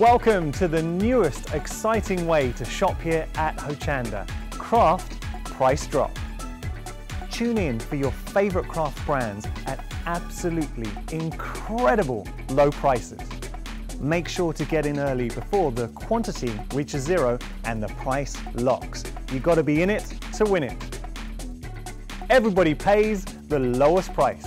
Welcome to the newest exciting way to shop here at Hochanda, Craft Price Drop. Tune in for your favourite craft brands at absolutely incredible low prices. Make sure to get in early before the quantity reaches zero and the price locks. You've got to be in it to win it. Everybody pays the lowest price.